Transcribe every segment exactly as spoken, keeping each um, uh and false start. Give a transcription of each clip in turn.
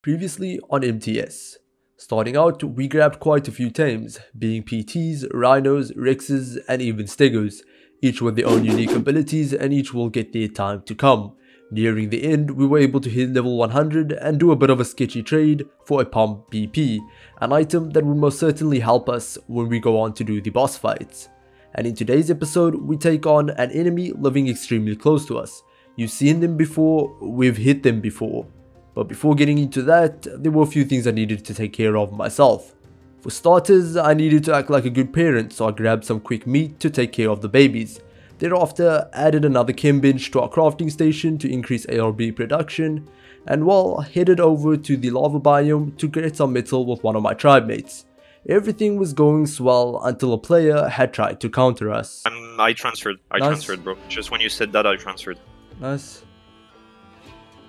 Previously on M T S. Starting out, we grabbed quite a few tames, being P Ts, rhinos, rexes, and even stegos, each with their own unique abilities and each will get their time to come. Nearing the end, we were able to hit level one hundred and do a bit of a sketchy trade for a pump B P, an item that will most certainly help us when we go on to do the boss fights. And in today's episode, we take on an enemy living extremely close to us. You've seen them before, we've hit them before. But before getting into that, there were a few things I needed to take care of myself. For starters, I needed to act like a good parent, so I grabbed some quick meat to take care of the babies. Thereafter, added another chem bench to our crafting station to increase A R B production, and while headed over to the lava biome to get some metal with one of my tribe mates. Everything was going swell until a player had tried to counter us. Um, I transferred. I nice. transferred, bro. Just when you said that, I transferred. Nice.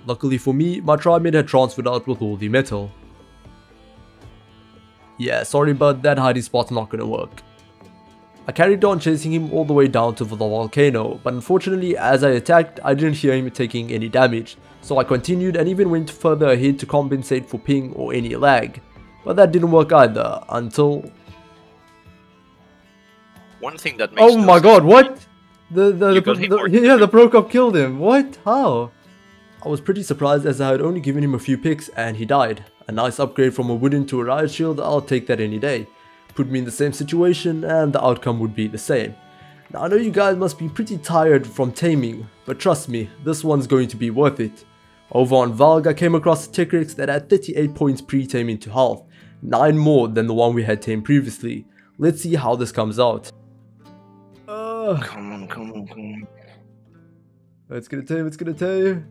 Luckily for me, my tribe mate had transferred out with all the metal. Yeah, sorry but that hiding spot's not gonna work. I carried on chasing him all the way down to the volcano, but unfortunately as I attacked, I didn't hear him taking any damage, so I continued and even went further ahead to compensate for ping or any lag. But that didn't work either, until... One thing that makes oh no my god, what? The, the, the, the, the, yeah, the Pro Cop killed him, what? How? I was pretty surprised as I had only given him a few picks and he died. A nice upgrade from a wooden to a riot shield, I'll take that any day. Put me in the same situation and the outcome would be the same. Now I know you guys must be pretty tired from taming, but trust me, this one's going to be worth it. Over on Valga, I came across a Tick Rex that had thirty-eight points pre-taming to health, nine more than the one we had tamed previously. Let's see how this comes out. Uh, come on, come on, come on. It's gonna tame, it's gonna tame.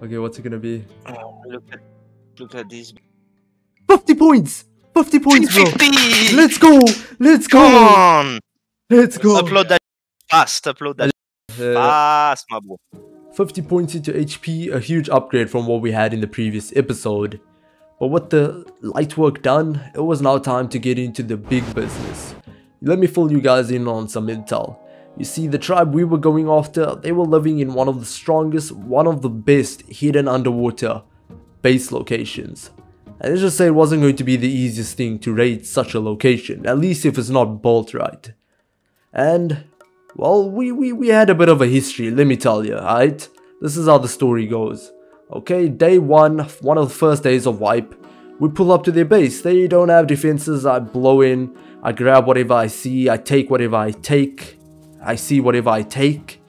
Okay, what's it gonna be? Oh, look at, look at this. fifty points! fifty points, bro! fifty! Let's go! Let's go! Come on! Let's go! Upload that fast, upload that uh, fast, my boy. fifty points into H P, a huge upgrade from what we had in the previous episode. But with the light work done, it was now time to get into the big business. Let me fill you guys in on some intel. You see, the tribe we were going after, they were living in one of the strongest, one of the best hidden underwater base locations. And let's just say it wasn't going to be the easiest thing to raid such a location, at least if it's not built right. And, well, we, we, we had a bit of a history, let me tell you, alright? This is how the story goes. Okay, day one, one of the first days of wipe, we pull up to their base. They don't have defenses, I blow in, I grab whatever I see, I take whatever I take. I see whatever I take.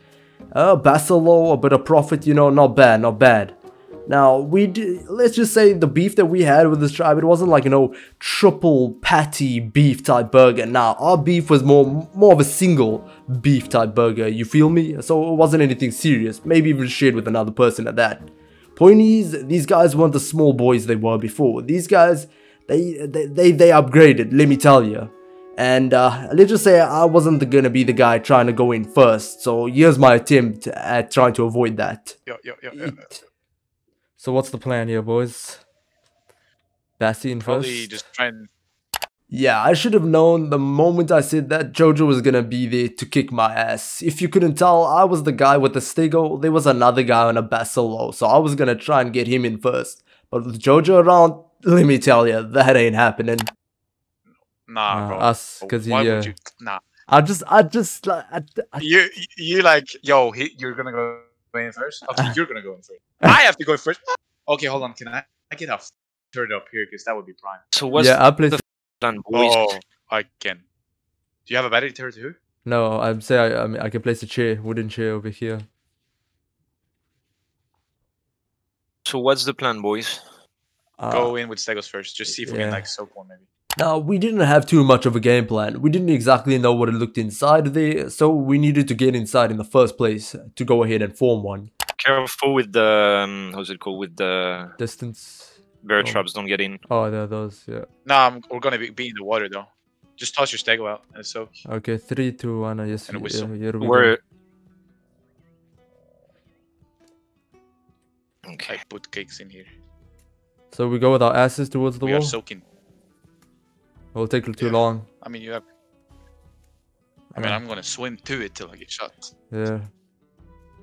Uh, Basilo, a bit of profit, you know, not bad, not bad. Now, we d let's just say the beef that we had with this tribe, it wasn't like, you know, triple patty beef type burger. Now, nah, our beef was more, more of a single beef type burger, you feel me? So it wasn't anything serious, maybe even shared with another person at that. Point is, these guys weren't the small boys they were before. These guys, they, they, they, they upgraded, let me tell you. And uh, let's just say I wasn't gonna be the guy trying to go in first, so here's my attempt at trying to avoid that. Yo, yo, yo, yo. So what's the plan here, boys? Bassi in first? Probably just try and... Yeah, I should have known the moment I said that Jojo was gonna be there to kick my ass. If you couldn't tell, I was the guy with the stego, there was another guy on a Basilo, so I was gonna try and get him in first. But with Jojo around, let me tell you, that ain't happening. Nah, nah, bro. Us, cause why he, uh, would you? Nah. I just, I just like. I, I, you, you like, yo, he, you're gonna go in first. Okay, you're gonna go in first. I have to go first. Okay, hold on. Can I? I get off. Turn it up here, cause that would be prime. So what's yeah, I play the done, boys? Oh, I can. Do you have a battery turret too? No, I'm saying I, I, mean, I can place a chair, wooden chair over here. So what's the plan, boys? Uh, go in with Stegos first. Just see if yeah. we can like soak one, maybe. Now, we didn't have too much of a game plan, we didn't exactly know what it looked inside there, so we needed to get inside in the first place to go ahead and form one. Careful with the, um, how's it called, with the... Distance? Bear oh. traps, don't get in. Oh, there are those, yeah. Nah, I'm, we're gonna be, be in the water though. Just toss your stego out and soak. Okay, three, two, one, yes, and a whistle. Yeah, we we're... Go. Okay. I put cakes in here. So we go with our asses towards the we wall? We are soaking. It'll take too yeah. long. I mean, you have. I mean, I'm gonna swim to it till I get shot. Yeah.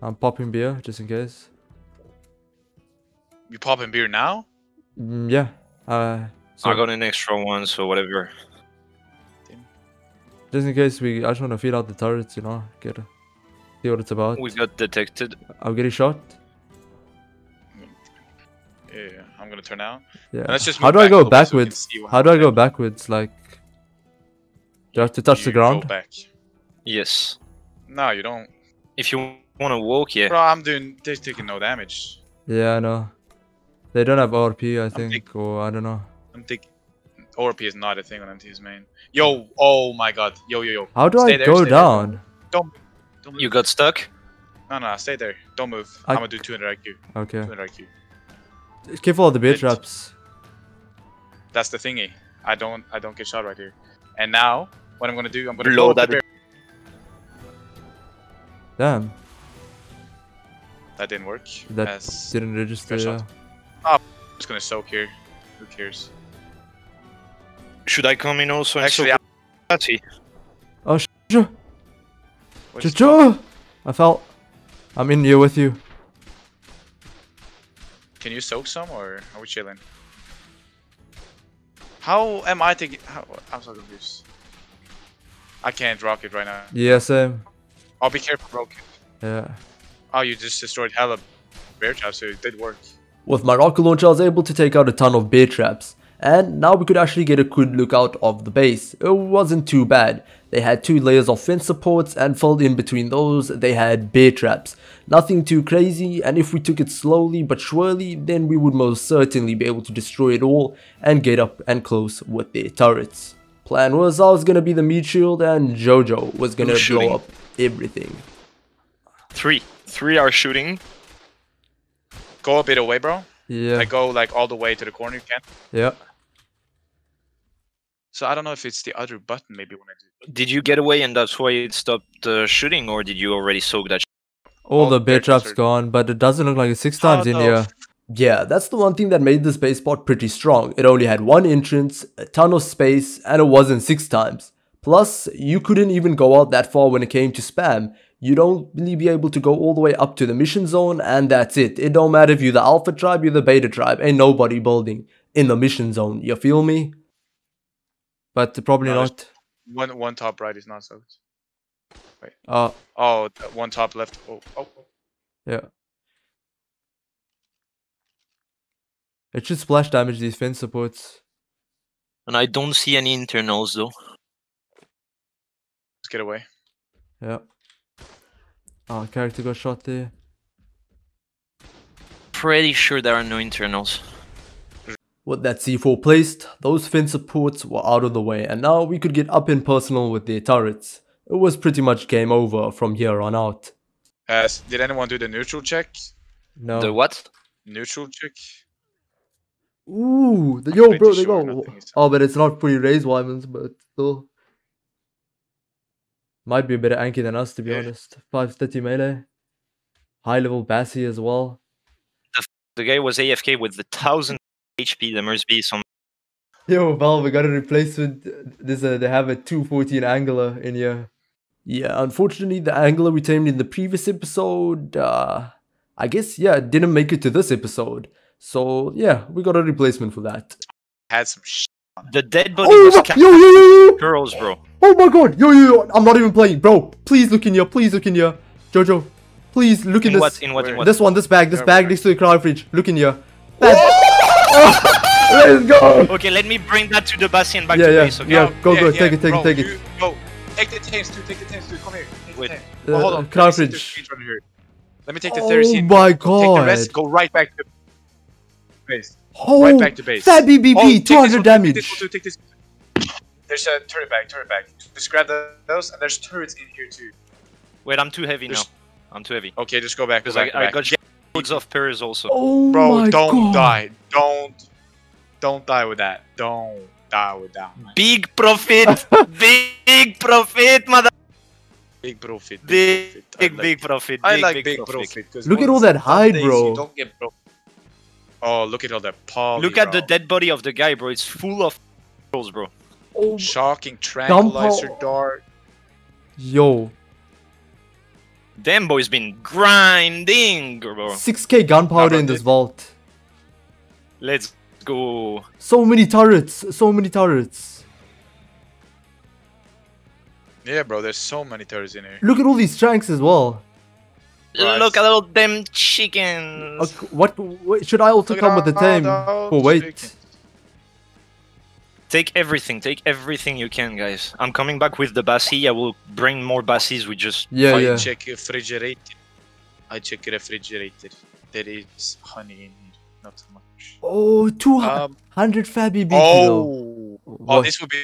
I'm popping beer just in case. You popping beer now? Mm, yeah. Uh, so I got an extra one, so whatever. Just in case we, I just want to feed out the turrets, you know, get see what it's about. We got detected. I'm getting shot. Yeah, I'm gonna turn out. Yeah. Let's just How do I go backwards? So How do I go backwards? Like, do I have to touch you the ground? Go back. Yes. No, you don't. If you want to walk, yeah. Bro, I'm doing. They're taking no damage. Yeah, I know. They don't have R P, I think, or I don't know. I'm thinking. O R P is not a thing on M T S main. Yo, oh my god. Yo, yo, yo. How do stay I there, go down? There. Don't, don't move. You got stuck? No, no, stay there. Don't move. I... I'm gonna do two hundred I Q. Okay. two hundred I Q. Careful of the bear it... traps. That's the thingy. I don't I don't get shot right here. And now, what I'm gonna do, I'm gonna blow that bear. Damn. That didn't work. That That's didn't register. Yeah. Oh, I'm just gonna soak here. Who cares? Should I come in also? Actually, and actually, oh, sh Jojo! I fell. I'm in here with you. Can you soak some, or are we chilling? How am I thinking? How... I'm so confused. I can't rock it right now. Yeah, same. Oh, be careful, bro. Yeah. Oh, you just destroyed hella bear traps, so it did work. With my rocket launcher, I was able to take out a ton of bear traps. And now we could actually get a good look out of the base. It wasn't too bad. They had two layers of fence supports, and filled in between those they had bear traps. Nothing too crazy, and if we took it slowly but surely, then we would most certainly be able to destroy it all and get up and close with their turrets. Plan was I was going to be the meat shield and Jojo was going to blow up everything. Three. Three are shooting. Go a bit away, bro. Yeah. I go like all the way to the corner, you can. Yeah. So I don't know if it's the other button, maybe when I do. Did you get away and that's why it stopped uh, shooting, or did you already soak that? All, all the bear traps are gone, but it doesn't look like it's six times oh, in no. here. Yeah, that's the one thing that made this base spot pretty strong. It only had one entrance, a ton of space, and it wasn't six times. Plus, you couldn't even go out that far when it came to spam. You'd only be able to go all the way up to the mission zone, and that's it. It don't matter if you're the alpha tribe, you're the beta tribe, ain't nobody building in the mission zone, you feel me? But probably no, not. One one top right is not soaked. Wait. Uh, oh, one top left. Oh, oh, oh. Yeah. It should splash damage these fence supports. And I don't see any internals though. Let's get away. Yeah. Oh, character got shot there. Pretty sure there are no internals. With that C four placed, those fence supports were out of the way, and now we could get up and personal with their turrets. It was pretty much game over from here on out. Uh, did anyone do the neutral check? No. The what? Neutral check. Ooh, the, yo bro, they sure go. Oh, but it's not fully raised wyverns, but still. Might be a better Anki than us, to be yeah. honest. five thirty melee. High level Bassi as well. The, the guy was A F K with the one thousand H P. There must be some... Yo, Val, we got a replacement. This, uh, they have a two fourteen Angler in here. Yeah, unfortunately, the Angler we tamed in the previous episode... Uh, I guess, yeah, didn't make it to this episode. So, yeah, we got a replacement for that. Had some sh... The dead body oh, was yo, yo, yo, yo. Girls, bro. Oh my god, yo, yo, yo, I'm not even playing, bro. Please look in here, please look in here. Jojo, please look in, in this. What, in what, in what? This one, this bag, this where, bag where? Next to the cryo fridge. Look in here. Let's go. Okay, let me bring that to the Bassi and back yeah, to yeah, base, okay? Yeah, go, yeah, go, yeah, take yeah, it, take bro, it, take you, it. Go, take the tanks too, take the tanks too, come here. Wait, uh, oh, hold on. Cryo fridge. Let me take the Therizine. Oh my god. Take the rest, go right back to base. Oh, right back to base. That B B B, oh, two hundred damage. There's a turret bag, turret bag. Just grab the, those, and there's turrets in here too. Wait, I'm too heavy there's... now. I'm too heavy. Okay, just go back. Because I, I got loads of parries also. Oh bro, my don't God. die. Don't, don't die with that. Don't die with that. Big profit, big profit, mother. Big profit, big, big, big, like big profit. I like big, big profit. profit look at all that hide, bro. You don't get bro. Oh, look at all that poly, Look at bro. the dead body of the guy, bro. It's full of rolls, bro. Oh, shocking tranquilizer dart. Yo. Them boys been grinding, bro. six K gunpowder no, in this vault. Let's go. So many turrets. So many turrets. Yeah, bro, there's so many turrets in here. Look at all these tanks as well. Right. Look at all them chickens. Okay, what, what? Should I also Look come with the tank? Oh, wait. Chickens. Take everything. Take everything you can, guys. I'm coming back with the bassi. I will bring more bassis. We just... Yeah, I yeah. check refrigerator. I check refrigerator. There is honey in here. Not so much. Oh, two hundred um, Fabi B P. Oh. oh, this would be...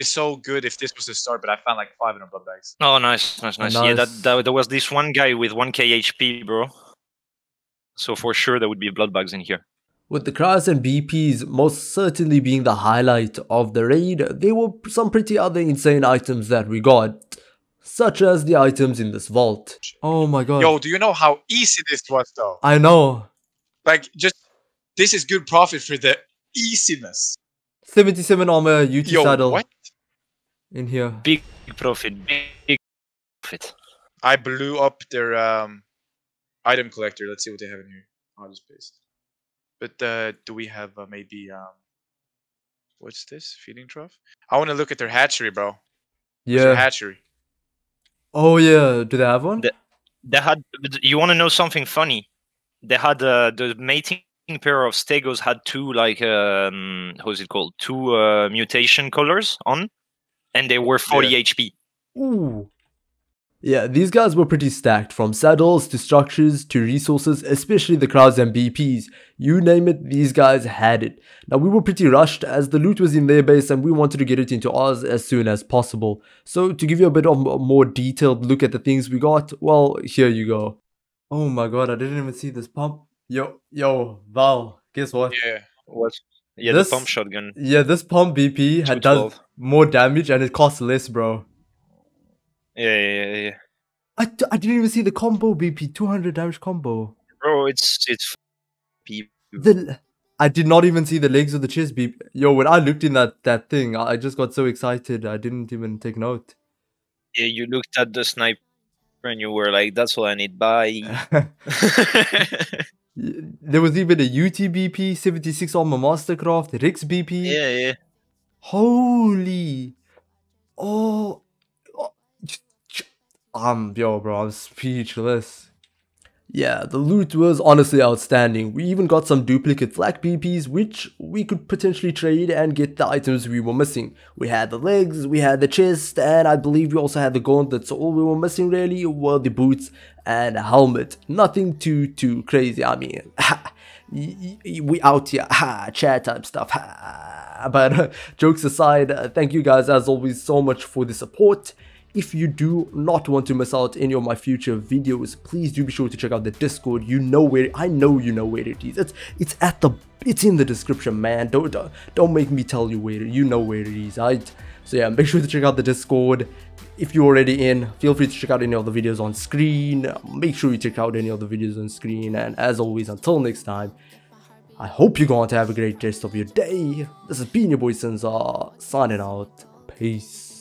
It's so good if this was the start, but I found like five in a blood bags. Oh, nice, nice, nice. nice. Yeah, that, that there was this one guy with one K H P, bro. So for sure, there would be blood bags in here. With the cryos and B Ps most certainly being the highlight of the raid, there were some pretty other insane items that we got, such as the items in this vault. Oh my god. Yo, do you know how easy this was, though? I know. Like, just this is good profit for the easiness. seventy-seven armor, U T Yo, saddle. What? In here. Big profit, big, big profit. I blew up their um, item collector. Let's see what they have in here. I'll just paste. But uh, do we have uh, maybe... Um, what's this? Feeding trough? I want to look at their hatchery, bro. Yeah. Their hatchery. Oh, yeah. Do they have one? They, they had. You want to know something funny? They had uh, the mating pair of stegos had two, like, um, how's it called? Two uh, mutation colors on. And they were forty yeah. H P. Ooh. Yeah, these guys were pretty stacked, from saddles to structures to resources, especially the crowds and B Ps. You name it, these guys had it. Now, we were pretty rushed as the loot was in their base and we wanted to get it into ours as soon as possible. So, to give you a bit of a more detailed look at the things we got, well, here you go. Oh my god, I didn't even see this pump. Yo, yo, Val, guess what? Yeah, what? Yeah, this, the pump shotgun. Yeah, this pump B P had done more damage and it costs less, bro. Yeah, yeah, yeah. yeah. I, I didn't even see the combo B P, two hundred damage combo. Bro, it's... it's the, I did not even see the legs of the chest B P. Yo, when I looked in that, that thing, I just got so excited, I didn't even take note. Yeah, you looked at the sniper and you were like, that's all I need, bye. There was even a U T B P, seventy-six armor mastercraft, Rex B P. Yeah, yeah. Holy. Oh. Um, yo, bro, I'm speechless. Yeah, the loot was honestly outstanding. We even got some duplicate flak B Ps, which we could potentially trade and get the items we were missing. We had the legs, we had the chest, and I believe we also had the gauntlets. So all we were missing really were the boots and a helmet. Nothing too, too crazy. I mean, we out here, ha, chat type stuff, ha. But uh, jokes aside, uh, thank you guys as always so much for the support. If you do not want to miss out any of my future videos, please do be sure to check out the Discord. You know where I know you know where it is. It's it's at the it's in the description, man. Don't don't, don't make me tell you where it, you know where it is. Right? So yeah, make sure to check out the Discord. If you're already in, feel free to check out any of the videos on screen. Make sure you check out any of the videos on screen. And as always, until next time, I hope you're going to have a great rest of your day. This has been your boy Sinza signing out. Peace.